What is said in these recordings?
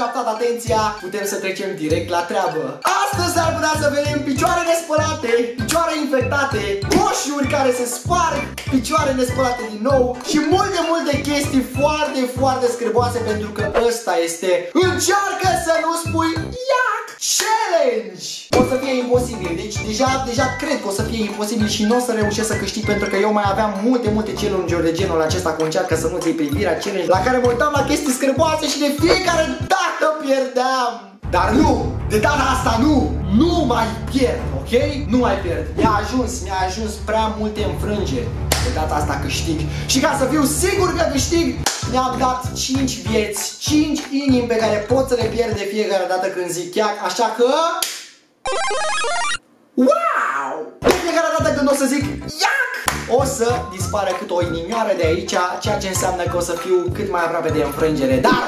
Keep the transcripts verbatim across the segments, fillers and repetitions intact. captat atenția, putem să trecem direct la treabă. Astăzi ar putea să vedem picioare nespălate, picioare infectate, coșuri care se sparg, picioare nespălate din nou și multe, multe chestii foarte, foarte scârboase, pentru că ăsta este Încearcă să nu spui iac challenge! O să fie imposibil, deci deja, deja cred că o să fie imposibil și nu o să reușesc să câștig, pentru că eu mai aveam multe, multe challenge-uri de genul acesta cu Încearcă să nu-ți iei privirea, challenge la care mă uitam la chestii scârboase și de fiecare dată pierdeam. Dar nu! De data asta nu! Nu mai pierd, ok? Nu mai pierd. Mi-a ajuns, mi-a ajuns prea multe înfrângeri. De data asta câștig. Și ca să fiu sigur că câștig, ne-am dat cinci vieți, cinci inimi pe care pot să le pierd de fiecare dată când zic chiar, așa că... Wow! De fiecare dată când o să zic iac, o să dispară cât o inimioară de aici, ceea ce înseamnă că o să fiu cât mai aproape de înfrângere, dar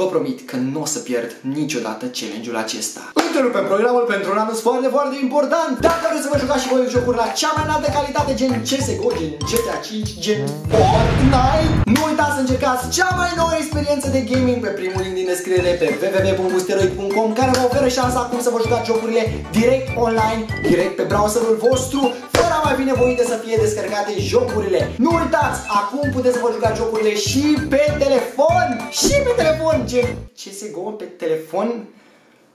vă promit că nu o să pierd niciodată challenge-ul acesta. Întrerupem programul pentru un anunț foarte, foarte important. Dacă vreți să vă jucați și voi jocuri la cea mai înaltă calitate, gen C S G O, gen G T A cinci, gen Fortnite, nu uitați să încercați cea mai nouă experiență de gaming pe primul link din descriere pe w w w punct boosteroid punct com, care vă oferă șansa acum să vă jucați jocurile direct online, direct pe browserul vostru, fără mai fi nevoie de să fie descărcate jocurile. Nu uitați, acum puteți să vă jucați jocurile și pe telefon, și pe telefon, gen C S G O pe telefon.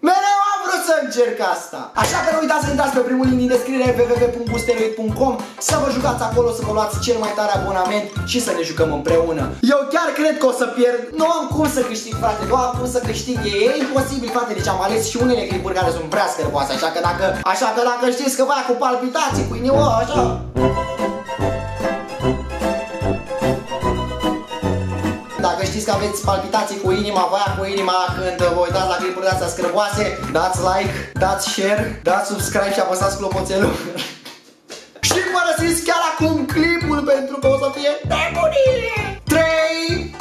Mereu am vrut să încerc asta. Așa că nu uitați să intrați pe primul link din descriere w w w punct boosteroid punct com, să vă jucați acolo, să vă luați cel mai tare abonament și să ne jucăm împreună. Eu chiar cred că o să pierd. Nu am cum să câștig, frate. Nu am cum să câștig. E, e imposibil, frate. Deci am ales și unele clipuri care sunt prea scârboase. Așa că dacă, așa că dacă știți că vai cu palpitații, cu inimă, așa... Dacă știți că aveți palpitații cu inima, voia cu inima, când vă uitați la clipuri de astea scârboase, dați like, dați share, dați subscribe și apăsați clopoțelul. Și părăsiți chiar acum clipul, pentru că o să fie nebunie! trei,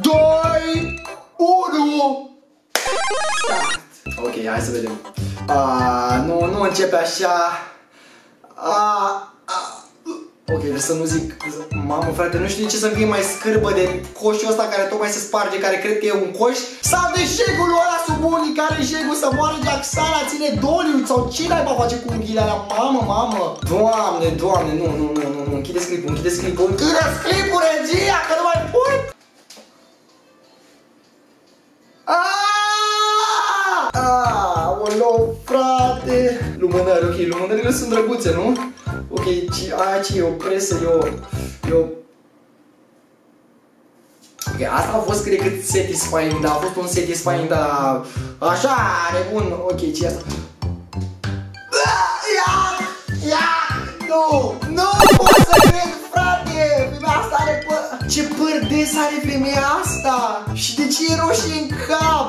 doi, unu... Ok, hai să vedem. A, nu, nu începe așa. A, a. Ok, trebuie să nu zic, mamă frate, nu știu de ce să-mi fie mai scârbă de coșul ăsta care tocmai se sparge, care cred că e un coș, sau de șegul ăla sub unii, care șegul să moară jaxala, ține doliul sau ce naiba face cu unghiile alea, mamă, mamă. Doamne, doamne, nu, nu, nu, nu, nu, închideți clipul, închideți clipul, închideți clipul, regia, că nu mai pot! Aaaa! Aoleu, frate! Lumânări, ok, lumânările sunt drăguțe, nu? Ok, aia ce e o presă, e o... E o... Ok, asta a fost, cred că, satisfying, dar a fost un satisfying, dar... Așa, nebun, ok, ce e asta? Iac! Iac! Nu! Nu pot să cred, frate! Femeia asta are păr... Ce păr des are femeia asta? Și de ce e roșie în cap?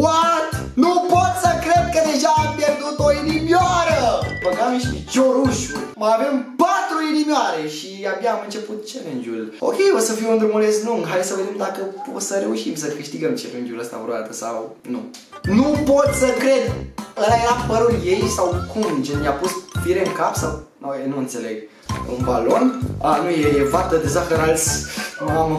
What? Nu pot să cred că deja am pierdut o inimioară! Băgam și piciorușul. Mai avem patru inimioare și abia am început challenge-ul. Ok, o să fie un drumuleț lung. Hai să vedem dacă o să reușim să câștigăm challenge-ul ăsta vreodată sau nu. Nu pot să cred! Ăla era părul ei sau cum? Gen, i-a pus fire în cap sau... No, eu nu înțeleg. Un balon? A, nu, e, e vată de zahăr als. Mamă.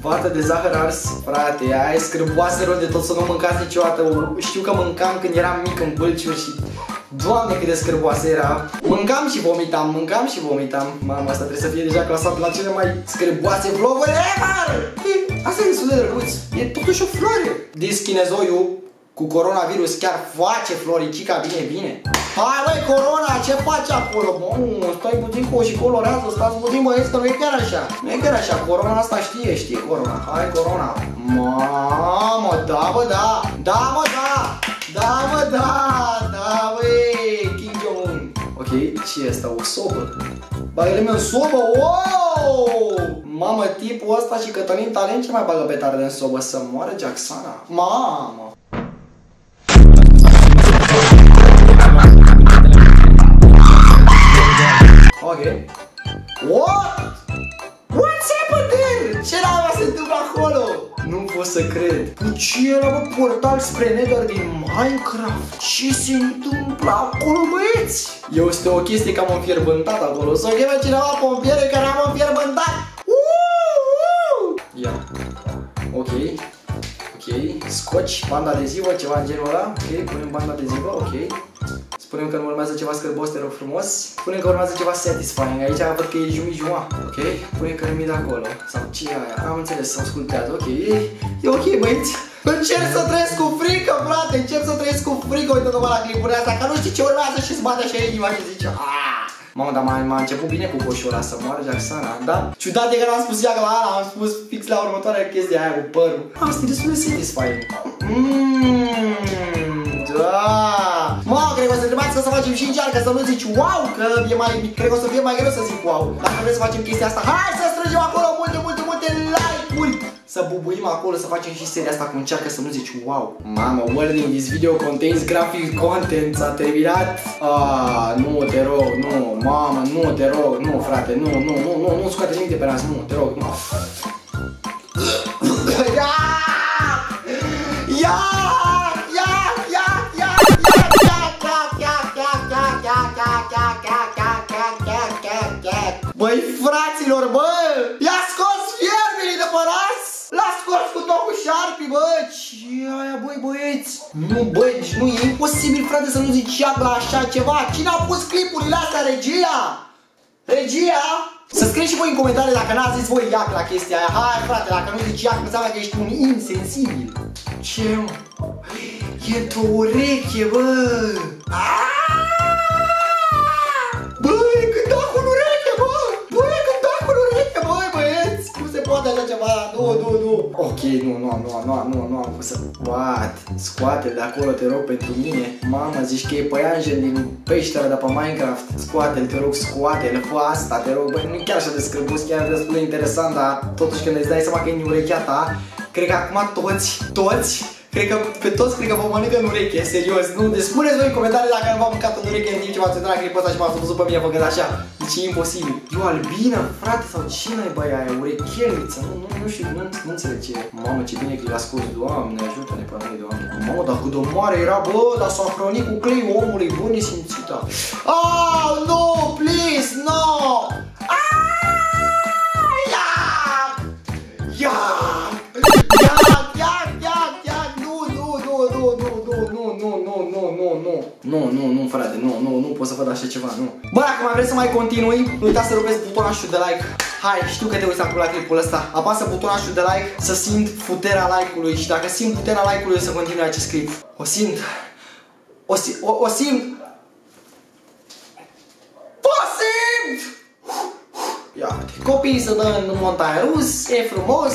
Vată de zahăr ars, frate, aia e scârboasă rău de tot, să nu mâncați niciodată. Știu că mâncam când eram mic în bâlciuri și... Doamne, cât de scârboasă era! Mâncam și vomitam, mâncam și vomitam. Mama, asta trebuie să fie deja clasat la cele mai scârboase vloguri ever! Asta e destul de drăguț, e totuși o floare! Dischinezoiul cu coronavirus chiar face floricica, bine, bine! Hai, băi, corona, ce faci acolo? Mă, stai puțin cu și colorează, stați puțin, băieți, că nu e chiar așa. Nu e chiar așa, corona asta știe, știe, corona. Hai, corona. Mamă, da, bă, da. Da, bă, da. Da, bă, da. Da, băi, King Jong. Ok, ce e asta? O sobă? Bagă-le mie în sobă, wow! Mamă, tipul ăsta și Cătălin Talent ce mai bagă petarde în sobă? Să moară Jaxana? Mamă! Ok. What? What's happening? Ce la se întâmplă acolo? Nu pot să cred. Cu ce era, bă, portal spre Nether din Minecraft? Ce se întâmplă acolo, băieți? Eu este o chestie că am înfierbântat acolo. Să o cheme cineva pompiere care am înfierbântat. Uuu! Ia. Ok. Ok. scoci banda adezivă, ceva în genul ăla, ok, punem banda adezivă, ok. Spunem că urmează ceva scârbos, te rog frumos. Punem că urmează ceva satisfying, aici văd că e jumii-juma, ok. Punem că nu-mi de acolo, sau ce aia, am înțeles, să-mi scultează, ok. E ok, băieți. Încerc să trăiesc cu frică, frate, încerc să trăiesc cu frică, uite numai la clipurile astea, că nu știi ce urmează și-ți bate așa inima și zice aaa. Mamă, dar m-a început bine cu coșul ăla să moară Jacksana, da? Ciudat e că n-am spus ea că la ala, am spus fix la următoarea chestie aia cu părul. Am stil destul de satisfying. Mmm, da. Mamă, cred că o să întrebați că o să facem și încearcă, să nu zici wow, că e mai, cred că o să fie mai greu să zic wow. Dacă vreți să facem chestia asta, hai să strângem acolo multe, multe, multe like-uri. Să bubuim acolo, să facem și seria asta cu încearcă să nu zici wow. Mamă, warning, this video contains graphic content. S-a terminat? Ah, nu, te rog, nu, mamă, nu, te rog, nu, frate, nu, nu, nu, nu, nu scoate nimic de pe nas, nu, te rog, nu. Ia! Ia! Ia! Ia! Ia! Băi, fraților, bă! I-a scos fierbii de pe nas! L-a scos cu tot cu șarpii, bă! Ce-i aia, băi, băieți? Nu, băi, nu, e imposibil, frate, să nu zici la așa ceva! Cine a pus clipurile astea, regia? Regia? Să scrieți și voi în comentarii dacă n-ați zis voi iac la chestia aia. Hai, frate, dacă nu zici iac, înseamnă că ești un insensibil. Ce, mă? E într-o ureche, bă! Băi, când da cu ureche, bă! Băi, când da cu ureche, băi, băieți! Nu se poate așa ceva, nu, nu, nu! Ok, nu, nu, nu, nu, nu, nu am pus să... What? Scoate-l de acolo, te rog, pentru mine! Mama, zici că e păianjen din peștera de pe Minecraft! Scoate-l, te rog, scoate-l, fă asta, te rog! Băi, nu-i chiar așa de scârbos, chiar destul de interesant, dar totuși când îți dai seama că e în urechea ta, cred că acum toți, toți... Cred că pe toți cred că vă mănâncă în ureche, serios, nu? Deci spuneți voi în comentarii dacă v-am mâncat în ureche în timp ce m-ați uitat la clipul ăsta și m-ați văzut pe mine făcând așa. Deci e imposibil. Eu albină, frate, sau cine ai băia aia? Urecheliță? Nu, nu, nu știu, nu, nu înțeleg ce e. Mamă, ce bine că l-a scos, Doamne, ajută-ne pe noi, Doamne. Mamă, dar cu domoare era, bă, dar s-a hrănit cu clei omului, bun e simțită. Oh, no, please, no! Nu, nu, nu, frate, nu, nu, nu pot să văd așa ceva, nu. Bă, dacă mai vreți să mai continui, nu uita să rupeți butonașul de like. Hai, știu că te uiți acum la clipul ăsta. Apasă butonașul de like să simt puterea like-ului. Și dacă simt puterea like-ului, o să continui acest clip. O simt. O simt. O, o simt. O simt! Ia uite, copiii se dă în montaia rus, e frumos,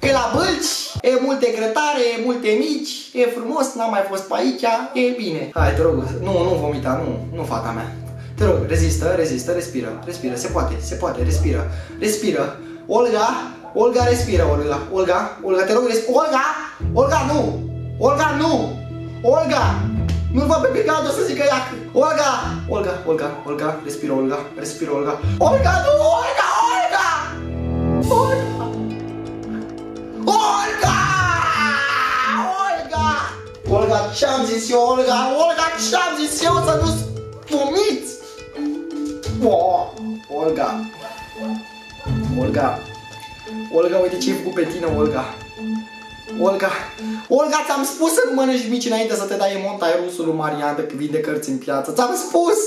e la bălci. E multe grătare, e multe mici, e frumos, n-am mai fost pe aici, e bine. Hai, te rog, nu, nu vomita, nu, nu, fata mea. Te rog, rezistă, rezistă, respiră, respiră, se poate, se poate, respiră, respiră. Olga, Olga, respiră, Olga, Olga, Olga, te rog, respiră, Olga, Olga, nu, Olga, nu, Olga, nu-l văd pe Pican, o să zică iac, Olga, Olga, Olga, Olga, respiră, Olga, respiră, Olga, Olga, nu, Olga, Olga, Olga. Olga! Olga! Olga, ce-am zis eu, Olga? Olga, ce-am zis eu? Să nu spumiți! Oh, Olga! Olga! Olga, uite ce-ai făcut pe tine, Olga! Olga! Olga, ți-am spus să nu mănânci mici înainte să te dai în montaia rusului Marian, că vinde cărți în piață. Ți-am spus!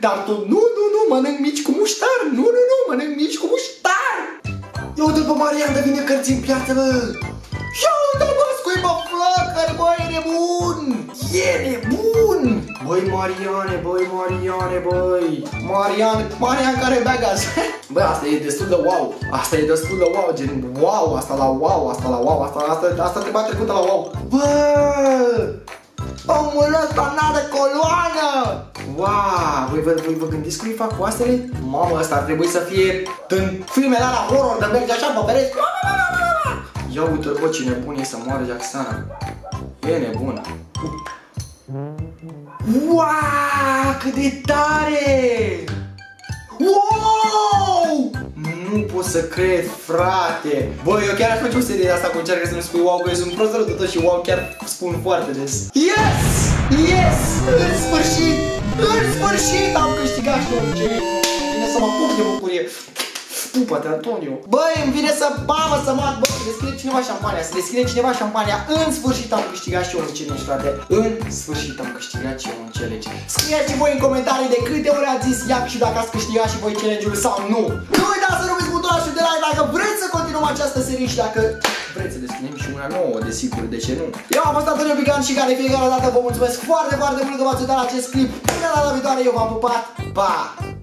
Dar tu, nu, nu, nu, mănânc mici cu muștar! Nu, nu, nu, mănânc mici cu muștar! Ia uite-l pe Marian, de vine cărți în piață, bă! Ia uite-l, bă, scuipă flăcări, bă, e nebun! E nebun! Băi, Mariane, băi, Mariane, băi! Marian, Marian care bea gaz! Bă, asta e destul de wow! Asta e destul de wow, gen wow, asta la wow, asta la wow, asta, asta, asta te bate trecută la wow! Bă! Omul ăsta n-are coloană! Wow, voi, voi, voi vă gândiți cum îi fac coastele? Mamă, ăsta ar trebui să fie în filmele alea horror, de merge așa pe pereți. Ia uite, bă, ce nebun e să moară Jacksana. E nebună. Wow, cât de tare! Wow! Nu pot să cred, frate. Bă, eu chiar aș face o serie de asta cu încearcă să nu spui wow, că eu sunt prost rău de tot și wow chiar spun foarte des. Yes! Yes! În sfârșit! În sfârșit am câștigat și eu, ce bine să mă pup de bucurie. Spupă-te, Antonio! Băi, îmi vine să bamă, să mă... Bă, deschide cineva șampania, să deschide cineva șampania. În sfârșit am câștigat și eu un challenge, frate. În sfârșit am câștigat și eu un challenge. Scrieți voi în comentarii de câte ori ați zis iac și dacă ați câștigat și voi challenge-ul sau nu. Nu uitați să rupeți butonul și de like dacă vreți să continuăm această serie și dacă... vreți să deschidem și una nouă, desigur, de ce nu? Eu am fost Antonio Pican și care fiecare dată vă mulțumesc foarte, foarte mult că v-ați uitat la acest clip. Până la data viitoare, eu v-am pupat, pa!